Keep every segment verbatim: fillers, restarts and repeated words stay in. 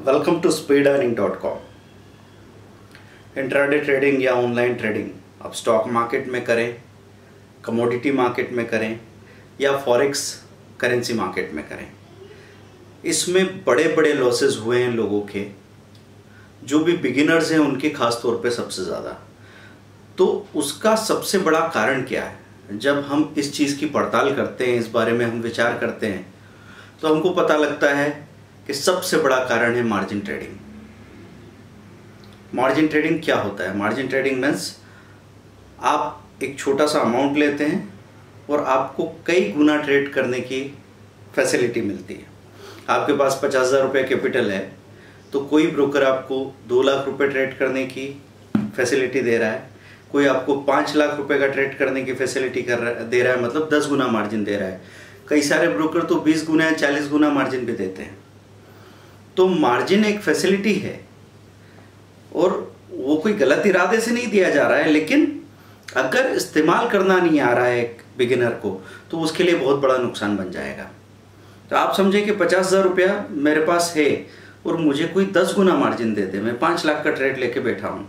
Welcome to speed earning dot com. Intraday trading या online trading आप stock market में करें, कमोडिटी मार्केट में करें या फॉरेक्स करेंसी मार्केट में करें, इसमें बड़े बड़े लॉसेस हुए हैं लोगों के, जो भी बिगिनर्स हैं उनके खास तौर पे सबसे ज़्यादा। तो उसका सबसे बड़ा कारण क्या है? जब हम इस चीज़ की पड़ताल करते हैं, इस बारे में हम विचार करते हैं, तो हमको पता लगता है कि सबसे बड़ा कारण है मार्जिन ट्रेडिंग। मार्जिन ट्रेडिंग क्या होता है? मार्जिन ट्रेडिंग मीन्स आप एक छोटा सा अमाउंट लेते हैं और आपको कई गुना ट्रेड करने की फैसिलिटी मिलती है। आपके पास पचास हज़ार रुपये कैपिटल है तो कोई ब्रोकर आपको दो लाख रुपए ट्रेड करने की फैसिलिटी दे रहा है, कोई आपको पाँच लाख रुपए का ट्रेड करने की फैसिलिटी कर रहा दे रहा है, मतलब दस गुना मार्जिन दे रहा है। कई सारे ब्रोकर तो बीस गुना या चालीस गुना मार्जिन भी देते हैं। तो मार्जिन एक फैसिलिटी है और वो कोई गलत इरादे से नहीं दिया जा रहा है, लेकिन अगर इस्तेमाल करना नहीं आ रहा है एक बिगिनर को तो उसके लिए बहुत बड़ा नुकसान बन जाएगा। तो आप समझे कि पचास हज़ार रुपया मेरे पास है और मुझे कोई दस गुना मार्जिन दे दे, मैं पाँच लाख का ट्रेड लेके बैठा हूँ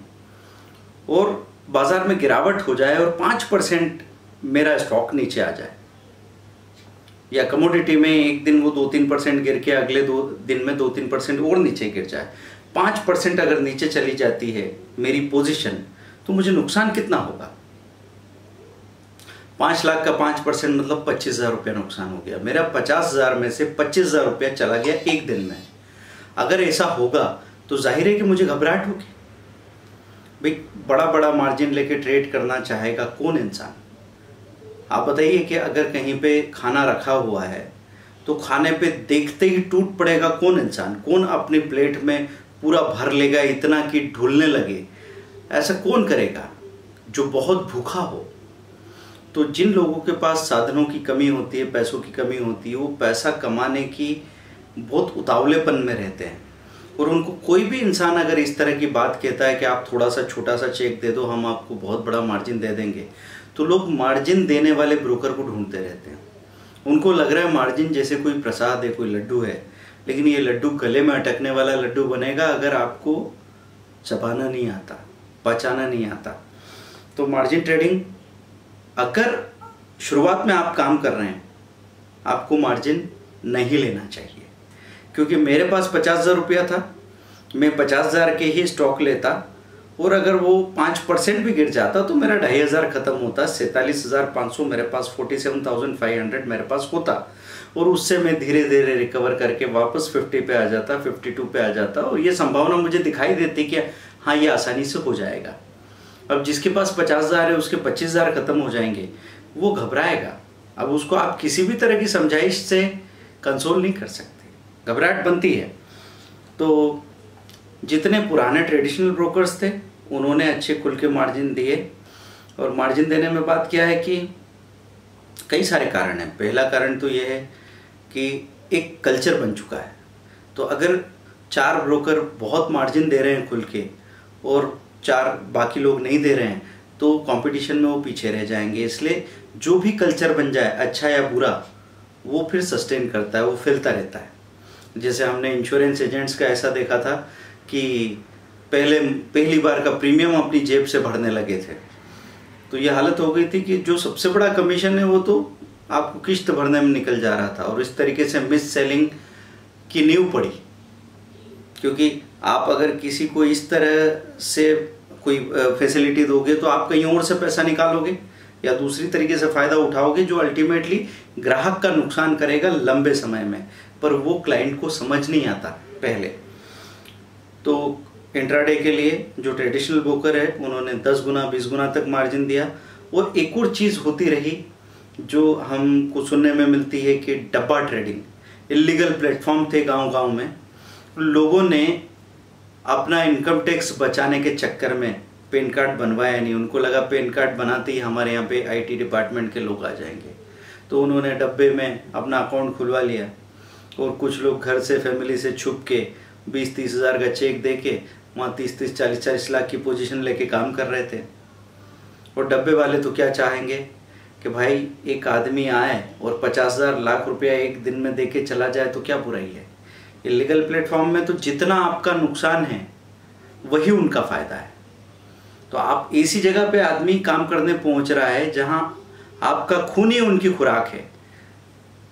और बाज़ार में गिरावट हो जाए और पाँच परसेंट मेरा स्टॉक नीचे आ जाए, या कमोडिटी में एक दिन वो दो तीन परसेंट गिर के अगले दो दिन में दो तीन परसेंट और नीचे गिर जाए, पाँच परसेंट अगर नीचे चली जाती है मेरी पोजीशन तो मुझे नुकसान कितना होगा? पाँच लाख का पाँच परसेंट मतलब पच्चीस हज़ार रुपया नुकसान हो गया मेरा। पचास हज़ार में से पच्चीस हज़ार रुपया चला गया एक दिन में। अगर ऐसा होगा तो जाहिर है कि मुझे घबराहट होगी। भाई बड़ा बड़ा मार्जिन लेके ट्रेड करना चाहेगा कौन इंसान? आप बताइए कि अगर कहीं पे खाना रखा हुआ है तो खाने पे देखते ही टूट पड़ेगा कौन इंसान? कौन अपनी प्लेट में पूरा भर लेगा इतना कि ढूलने लगे? ऐसा कौन करेगा जो बहुत भूखा हो? तो जिन लोगों के पास साधनों की कमी होती है, पैसों की कमी होती है, वो पैसा कमाने की बहुत उतावलेपन में रहते हैं और उनको कोई भी इंसान अगर इस तरह की बात कहता है कि आप थोड़ा सा छोटा सा चेक दे दो, हम आपको बहुत बड़ा मार्जिन दे देंगे, तो लोग मार्जिन देने वाले ब्रोकर को ढूंढते रहते हैं। उनको लग रहा है मार्जिन जैसे कोई प्रसाद है, कोई लड्डू है, लेकिन ये लड्डू गले में अटकने वाला लड्डू बनेगा अगर आपको चबाना नहीं आता, पचाना नहीं आता। तो मार्जिन ट्रेडिंग अगर शुरुआत में आप काम कर रहे हैं, आपको मार्जिन नहीं लेना चाहिए, क्योंकि मेरे पास पचास हज़ार रुपया था, मैं पचास हज़ार के ही स्टॉक लेता और अगर वो पाँच परसेंट भी गिर जाता तो मेरा ढाई हज़ार ख़त्म होता, सैंतालीस हज़ार पाँच सौ मेरे पास, forty seven thousand five hundred मेरे पास होता और उससे मैं धीरे धीरे रिकवर करके वापस फिफ्टी पे आ जाता, फिफ्टी टू पे आ जाता और ये संभावना मुझे दिखाई देती कि हाँ ये आसानी से हो जाएगा। अब जिसके पास पचास हज़ार है उसके पच्चीस हज़ार ख़त्म हो जाएंगे, वो घबराएगा। अब उसको आप किसी भी तरह की समझाइश से कंसोल नहीं कर सकते, घबराहट बनती है। तो जितने पुराने ट्रेडिशनल ब्रोकर्स थे उन्होंने अच्छे खुल के मार्जिन दिए और मार्जिन देने में बात क्या है कि कई सारे कारण हैं। पहला कारण तो ये है कि एक कल्चर बन चुका है। तो अगर चार ब्रोकर बहुत मार्जिन दे रहे हैं खुल के और चार बाकी लोग नहीं दे रहे हैं तो कंपटीशन में वो पीछे रह जाएंगे। इसलिए जो भी कल्चर बन जाए, अच्छा या बुरा, वो फिर सस्टेन करता है, वो फैलता रहता है। जैसे हमने इंश्योरेंस एजेंट्स का ऐसा देखा था कि पहले पहली बार का प्रीमियम अपनी जेब से भरने लगे थे, तो ये हालत हो गई थी कि जो सबसे बड़ा कमीशन है वो तो आपको किश्त भरने में निकल जा रहा था और इस तरीके से मिस सेलिंग की नींव पड़ी। क्योंकि आप अगर किसी को इस तरह से कोई फैसिलिटी दोगे तो आप कहीं और से पैसा निकालोगे या दूसरी तरीके से फ़ायदा उठाओगे जो अल्टीमेटली ग्राहक का नुकसान करेगा लंबे समय में, पर वो क्लाइंट को समझ नहीं आता पहले। तो इंट्राडे के लिए जो ट्रेडिशनल ब्रोकर है उन्होंने दस गुना बीस गुना तक मार्जिन दिया। और एक और चीज़ होती रही जो हमको सुनने में मिलती है कि डब्बा ट्रेडिंग, इलीगल प्लेटफॉर्म थे गांव-गांव में। लोगों ने अपना इनकम टैक्स बचाने के चक्कर में पैन कार्ड बनवाया नहीं, उनको लगा पैन कार्ड बनाते ही हमारे यहाँ पे आई टी डिपार्टमेंट के लोग आ जाएंगे, तो उन्होंने डब्बे में अपना अकाउंट खुलवा लिया और कुछ लोग घर से फैमिली से छुप के बीस तीस हज़ार का चेक दे के वहाँ तीस तीस चालीस चालीस लाख की पोजीशन लेके काम कर रहे थे। और डब्बे वाले तो क्या चाहेंगे कि भाई एक आदमी आए और पचास हज़ार लाख रुपया एक दिन में दे के चला जाए तो क्या बुराई है? इलीगल प्लेटफॉर्म में तो जितना आपका नुकसान है वही उनका फ़ायदा है। तो आप ऐसी जगह पे आदमी काम करने पहुंच रहा है जहां आपका खून ही उनकी खुराक है,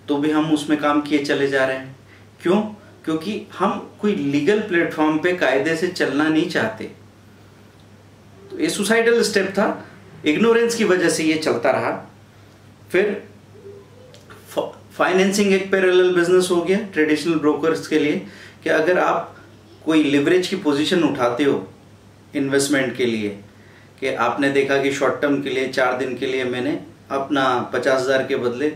तो भी हम उसमें काम किए चले जा रहे हैं। क्यों? क्योंकि हम कोई लीगल प्लेटफॉर्म पे कायदे से चलना नहीं चाहते। तो ये सुसाइडल स्टेप था, इग्नोरेंस की वजह से ये चलता रहा। फिर फाइनेंसिंग एक पैरेलल बिजनेस हो गया ट्रेडिशनल ब्रोकर्स के लिए, कि अगर आप कोई लिवरेज की पोजीशन उठाते हो इन्वेस्टमेंट के लिए, कि आपने देखा कि शॉर्ट टर्म के लिए चार दिन के लिए मैंने अपना पचास हज़ार के बदले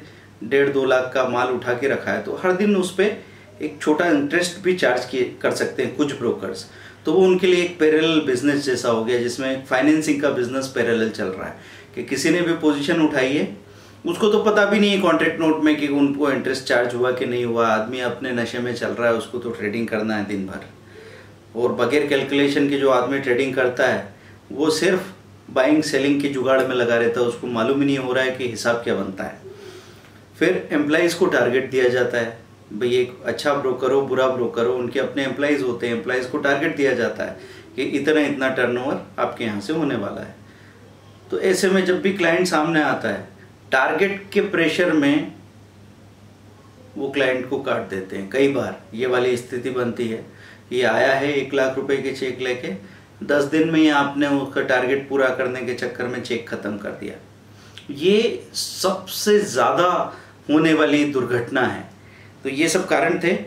डेढ़ दो लाख का माल उठा के रखा है, तो हर दिन उस पर एक छोटा इंटरेस्ट भी चार्ज किए कर सकते हैं कुछ ब्रोकर्स। तो वो उनके लिए एक पैरेलल बिजनेस जैसा हो गया जिसमें फाइनेंसिंग का बिजनेस पैरेलल चल रहा है, कि किसी ने भी पोजीशन उठाई है उसको तो पता भी नहीं है कॉन्ट्रैक्ट नोट में कि उनको इंटरेस्ट चार्ज हुआ कि नहीं हुआ। आदमी अपने नशे में चल रहा है, उसको तो ट्रेडिंग करना है दिन भर, और बगैर कैलकुलेशन के जो आदमी ट्रेडिंग करता है वो सिर्फ बाइंग सेलिंग के जुगाड़ में लगा रहता है, उसको मालूम ही नहीं हो रहा है कि हिसाब क्या बनता है। फिर एम्प्लॉइज़ को टारगेट दिया जाता है, भाई एक अच्छा ब्रोकर हो बुरा ब्रोकर हो उनके अपने एम्प्लॉइज़ होते हैं, एम्प्लॉइज़ को टारगेट दिया जाता है कि इतना इतना टर्नओवर आपके यहाँ से होने वाला है। तो ऐसे में जब भी क्लाइंट सामने आता है टारगेट के प्रेशर में वो क्लाइंट को काट देते हैं। कई बार ये वाली स्थिति बनती है, ये आया है एक लाख रुपए के चेक लेके, दस दिन में ही आपने उसका टारगेट पूरा करने के चक्कर में चेक खत्म कर दिया। ये सबसे ज़्यादा होने वाली दुर्घटना है। तो ये सब कारण थे,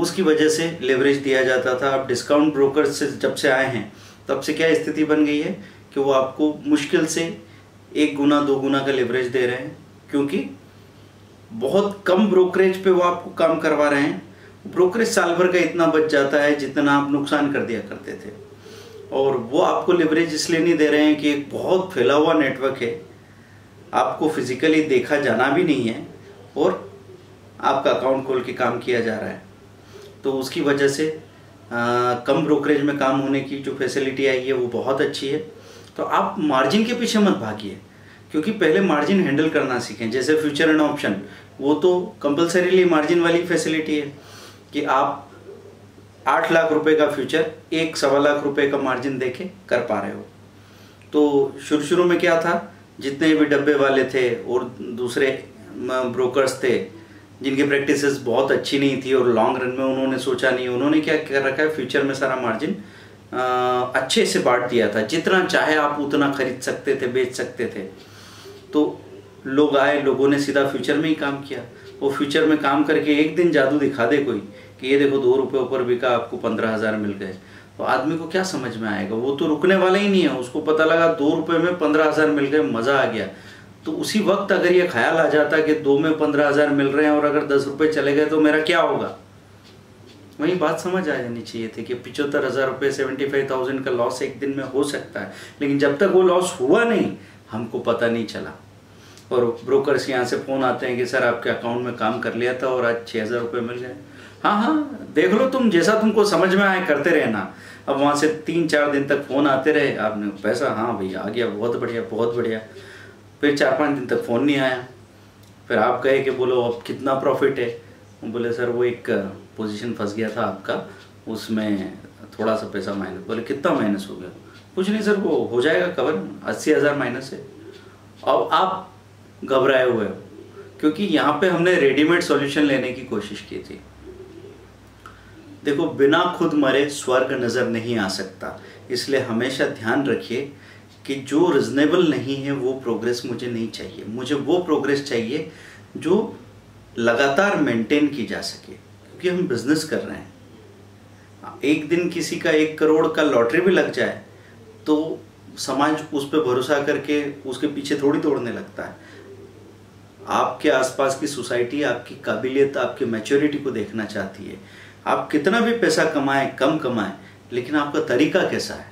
उसकी वजह से लेवरेज दिया जाता था। अब डिस्काउंट ब्रोकर से जब से आए हैं तब से क्या स्थिति बन गई है कि वो आपको मुश्किल से एक गुना दो गुना का लेवरेज दे रहे हैं, क्योंकि बहुत कम ब्रोकरेज पे वो आपको काम करवा रहे हैं। ब्रोकरेज साल भर का इतना बच जाता है जितना आप नुकसान कर दिया करते थे, और वो आपको लेवरेज इसलिए नहीं दे रहे हैं कि एक बहुत फैला हुआ नेटवर्क है, आपको फिजिकली देखा जाना भी नहीं है और आपका अकाउंट खोल के काम किया जा रहा है। तो उसकी वजह से आ, कम ब्रोकरेज में काम होने की जो फैसिलिटी आई है वो बहुत अच्छी है। तो आप मार्जिन के पीछे मत भागिए, क्योंकि पहले मार्जिन हैंडल करना सीखें। जैसे फ्यूचर एंड ऑप्शन, वो तो कंपलसरीली मार्जिन वाली फैसिलिटी है कि आप आठ लाख रुपए का फ्यूचर एक सवा लाख रुपए का मार्जिन देके कर पा रहे हो। तो शुरू शुरू में क्या था, जितने भी डब्बे वाले थे और दूसरे ब्रोकर्स थे जिनकी प्रैक्टिसेस बहुत अच्छी नहीं थी और लॉन्ग रन में उन्होंने सोचा नहीं, उन्होंने क्या कर रखा है फ्यूचर में सारा मार्जिन आ, अच्छे से बांट दिया था। जितना चाहे आप उतना खरीद सकते थे बेच सकते थे। तो लोग आए, लोगों ने सीधा फ्यूचर में ही काम किया। वो फ्यूचर में काम करके एक दिन जादू दिखा दे कोई कि ये देखो दो रुपये ऊपर बिका आपको पंद्रह हज़ार मिल गए, तो आदमी को क्या समझ में आएगा, वो तो रुकने वाला ही नहीं है। उसको पता लगा दो रुपये में पंद्रह हज़ार मिल गए, मज़ा आ गया। तो उसी वक्त अगर ये ख्याल आ जाता कि दो में पंद्रह हज़ार मिल रहे हैं और अगर दस रुपये चले गए तो मेरा क्या होगा, वही बात समझ आ जानी चाहिए थी कि पिचहत्तर हज़ार रुपये सेवेंटी फाइव थाउजेंड का लॉस एक दिन में हो सकता है। लेकिन जब तक वो लॉस हुआ नहीं हमको पता नहीं चला, और ब्रोकर्स यहाँ से फ़ोन आते हैं कि सर आपके अकाउंट में काम कर लिया था और आज छः हज़ार रुपये मिल गए। हाँ हाँ देख लो तुम, जैसा तुमको समझ में आए करते रहना। अब वहाँ से तीन चार दिन तक फ़ोन आते रहे, आपने पैसा हाँ भैया आ गया बहुत बढ़िया बहुत बढ़िया। फिर चार पाँच दिन तक फ़ोन नहीं आया, फिर आप कहे कि बोलो अब कितना प्रॉफिट है, बोले सर वो एक पोजीशन फंस गया था आपका, उसमें थोड़ा सा पैसा माइनस। बोले कितना माइनस हो गया? कुछ नहीं सर वो हो जाएगा कवर, अस्सी हज़ार माइनस है। अब आप घबराए हुए हो, क्योंकि यहाँ पे हमने रेडीमेड सॉल्यूशन लेने की कोशिश की थी। देखो बिना खुद मरे स्वर्ग नज़र नहीं आ सकता, इसलिए हमेशा ध्यान रखिए कि जो रिजनेबल नहीं है वो प्रोग्रेस मुझे नहीं चाहिए। मुझे वो प्रोग्रेस चाहिए जो लगातार मेंटेन की जा सके, क्योंकि हम बिजनेस कर रहे हैं। एक दिन किसी का एक करोड़ का लॉटरी भी लग जाए तो समाज उस पर भरोसा करके उसके पीछे थोड़ी दौड़ने लगता है। आपके आसपास की सोसाइटी आपकी काबिलियत आपकी मैच्योरिटी को देखना चाहती है। आप कितना भी पैसा कमाएं कम कमाएं, लेकिन आपका तरीका कैसा है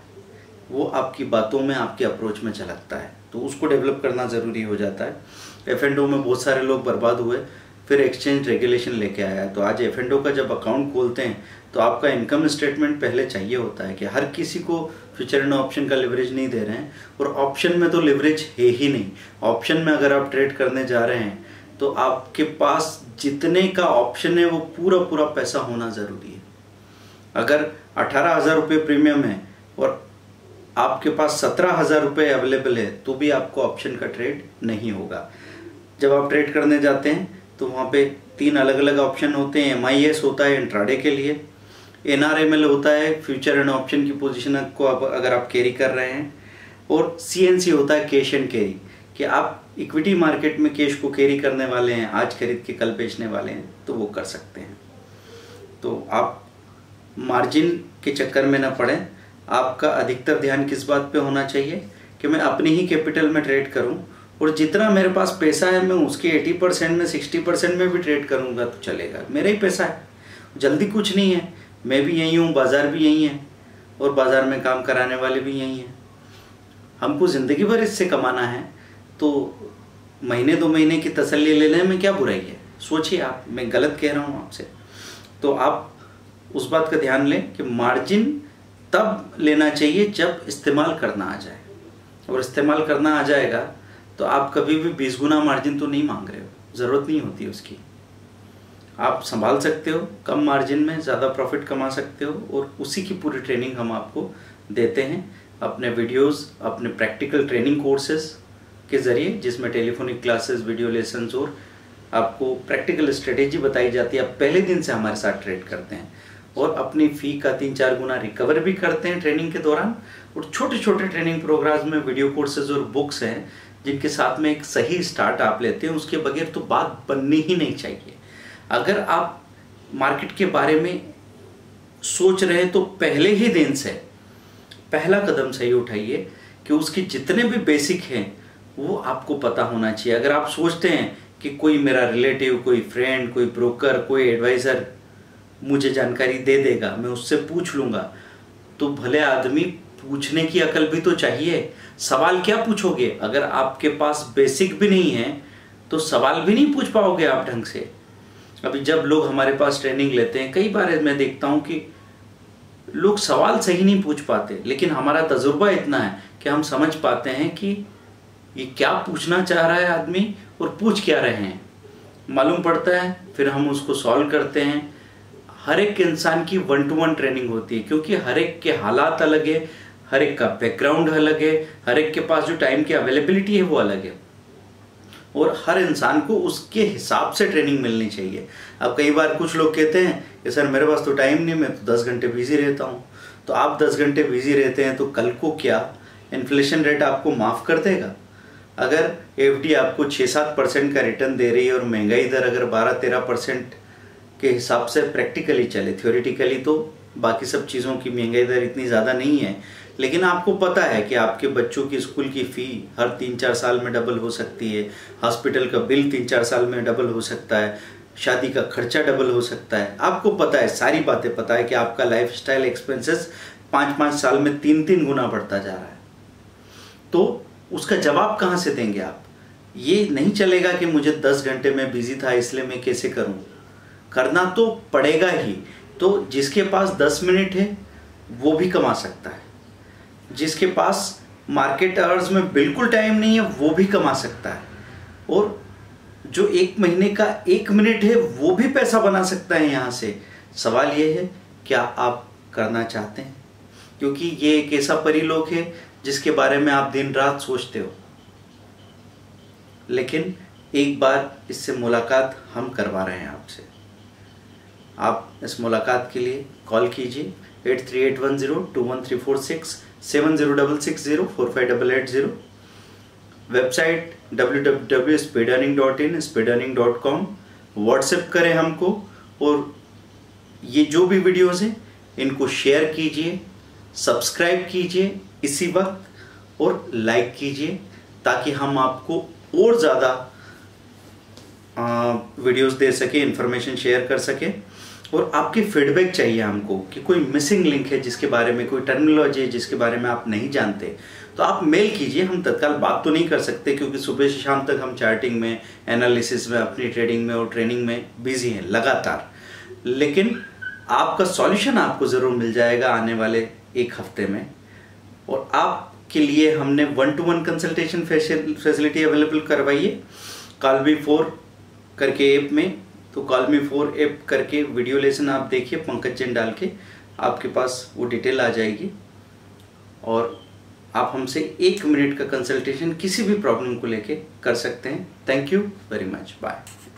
वो आपकी बातों में आपके अप्रोच में झलकता है, तो उसको डेवलप करना ज़रूरी हो जाता है। एफ एंड ओ में बहुत सारे लोग बर्बाद हुए, फिर एक्सचेंज रेगुलेशन लेके आया। तो आज एफ एंड ओ का जब अकाउंट खोलते हैं तो आपका इनकम स्टेटमेंट पहले चाहिए होता है कि हर किसी को फ्यूचर एंड ऑप्शन का लिवरेज नहीं दे रहे हैं, और ऑप्शन में तो लिवरेज है ही नहीं। ऑप्शन में अगर आप ट्रेड करने जा रहे हैं तो आपके पास जितने का ऑप्शन है वो पूरा पूरा पैसा होना ज़रूरी है। अगर अठारह हज़ार रुपये प्रीमियम है और आपके पास सत्रह हज़ार रुपये अवेलेबल है तो भी आपको ऑप्शन का ट्रेड नहीं होगा। जब आप ट्रेड करने जाते हैं तो वहाँ पे तीन अलग अलग ऑप्शन होते हैं। एम आई एस होता है इंट्राडे के लिए, एन आर एम एल होता है फ्यूचर एंड ऑप्शन की पोजीशन को आप अगर आप कैरी कर रहे हैं, और सी एन सी होता है कैश एंड कैरी कि आप इक्विटी मार्केट में कैश को कैरी करने वाले हैं, आज खरीद के कल बेचने वाले हैं तो वो कर सकते हैं। तो आप मार्जिन के चक्कर में ना पड़ें। आपका अधिकतर ध्यान किस बात पे होना चाहिए कि मैं अपनी ही कैपिटल में ट्रेड करूँ और जितना मेरे पास पैसा है मैं उसके अस्सी परसेंट में साठ परसेंट में भी ट्रेड करूँगा तो चलेगा, मेरा ही पैसा है, जल्दी कुछ नहीं है। मैं भी यहीं हूँ, बाज़ार भी यहीं है और बाज़ार में काम कराने वाले भी यहीं हैं। हमको ज़िंदगी भर इससे कमाना है तो महीने दो महीने की तसल्ली लेने में क्या बुराई है? सोचिए आप, मैं गलत कह रहा हूँ आपसे? तो आप उस बात का ध्यान लें कि मार्जिन तब लेना चाहिए जब इस्तेमाल करना आ जाए, और इस्तेमाल करना आ जाएगा तो आप कभी भी बीस गुना मार्जिन तो नहीं मांग रहे हो, ज़रूरत नहीं होती उसकी। आप संभाल सकते हो, कम मार्जिन में ज़्यादा प्रॉफिट कमा सकते हो, और उसी की पूरी ट्रेनिंग हम आपको देते हैं अपने वीडियोस, अपने प्रैक्टिकल ट्रेनिंग कोर्सेज के ज़रिए, जिसमें टेलीफोनिक क्लासेस, वीडियो लेसन्स और आपको प्रैक्टिकल स्ट्रेटेजी बताई जाती है। आप पहले दिन से हमारे साथ ट्रेड करते हैं और अपनी फ़ी का तीन चार गुना रिकवर भी करते हैं ट्रेनिंग के दौरान, और छोटे छोटे ट्रेनिंग प्रोग्राम्स में वीडियो कोर्सेज और बुक्स हैं जिनके साथ में एक सही स्टार्ट आप लेते हैं। उसके बगैर तो बात बननी ही नहीं चाहिए। अगर आप मार्केट के बारे में सोच रहे हैं तो पहले ही दिन से पहला कदम सही उठाइए कि उसके जितने भी बेसिक हैं वो आपको पता होना चाहिए। अगर आप सोचते हैं कि कोई मेरा रिलेटिव, कोई फ्रेंड, कोई ब्रोकर, कोई एडवाइज़र मुझे जानकारी दे देगा, मैं उससे पूछ लूँगा, तो भले आदमी पूछने की अकल भी तो चाहिए। सवाल क्या पूछोगे अगर आपके पास बेसिक भी नहीं है? तो सवाल भी नहीं पूछ पाओगे आप ढंग से। अभी जब लोग हमारे पास ट्रेनिंग लेते हैं, कई बार मैं देखता हूँ कि लोग सवाल सही नहीं पूछ पाते, लेकिन हमारा तजुर्बा इतना है कि हम समझ पाते हैं कि ये क्या पूछना चाह रहा है आदमी और पूछ क्या रहे हैं, मालूम पड़ता है, फिर हम उसको सॉल्व करते हैं। हर एक इंसान की वन टू वन ट्रेनिंग होती है क्योंकि हर एक के हालात अलग है, हर एक का बैकग्राउंड अलग है, हर एक के पास जो टाइम की अवेलेबिलिटी है वो अलग है, और हर इंसान को उसके हिसाब से ट्रेनिंग मिलनी चाहिए। अब कई बार कुछ लोग कहते हैं कि सर मेरे पास तो टाइम नहीं, मैं तो दस घंटे बिजी रहता हूँ। तो आप दस घंटे बिजी रहते हैं तो कल को क्या इन्फ्लेशन रेट आपको माफ़ कर देगा? अगर एफडी आपको छः सात परसेंट का रिटर्न दे रही है और महंगाई दर अगर बारह तेरह परसेंट के हिसाब से प्रैक्टिकली चले, थ्योरेटिकली तो बाकी सब चीज़ों की महंगाई दर इतनी ज़्यादा नहीं है, लेकिन आपको पता है कि आपके बच्चों की स्कूल की फ़ी हर तीन चार साल में डबल हो सकती है, हॉस्पिटल का बिल तीन चार साल में डबल हो सकता है, शादी का खर्चा डबल हो सकता है। आपको पता है, सारी बातें पता है कि आपका लाइफस्टाइल एक्सपेंसेस पाँच पाँच साल में तीन तीन गुना बढ़ता जा रहा है। तो उसका जवाब कहाँ से देंगे आप? ये नहीं चलेगा कि मुझे दस घंटे में बिजी था इसलिए मैं कैसे करूँ, करना तो पड़ेगा ही। तो जिसके पास दस मिनट है वो भी कमा सकता है, जिसके पास मार्केट आवर्स में बिल्कुल टाइम नहीं है वो भी कमा सकता है, और जो एक महीने का एक मिनट है वो भी पैसा बना सकता है यहाँ से। सवाल ये है क्या आप करना चाहते हैं? क्योंकि ये एक ऐसा परिलोक है जिसके बारे में आप दिन रात सोचते हो, लेकिन एक बार इससे मुलाकात हम करवा रहे हैं आपसे। आप इस मुलाकात के लिए कॉल कीजिए eight three eight one zero two one three four six seven zero six zero four five eight eight zero, website W W W dot speed earning dot in, speed earning dot com. WhatsApp करें हमको, और ये जो भी videos हैं इनको share कीजिए, subscribe कीजिए इसी वक्त, और लाइक कीजिए ताकि हम आपको और ज़्यादा वीडियोस दे सके, इन्फॉर्मेशन शेयर कर सके। और आपकी फीडबैक चाहिए हमको कि कोई मिसिंग लिंक है जिसके बारे में, कोई टर्मिनोलॉजी है जिसके बारे में आप नहीं जानते, तो आप मेल कीजिए। हम तत्काल बात तो नहीं कर सकते क्योंकि सुबह से शाम तक हम चार्टिंग में, एनालिसिस में, अपनी ट्रेडिंग में और ट्रेनिंग में बिजी हैं लगातार, लेकिन आपका सॉल्यूशन आपको ज़रूर मिल जाएगा आने वाले एक हफ्ते में। और आपके लिए हमने one to one consultation facility available करवाई है। कॉल बिफोर करके ऐप में, तो कॉल मी फॉर ऐप करके वीडियो लेसन आप देखिए पंकज जैन डाल के, आपके पास वो डिटेल आ जाएगी और आप हमसे एक मिनट का कंसल्टेशन किसी भी प्रॉब्लम को लेके कर सकते हैं। Thank you very much, bye.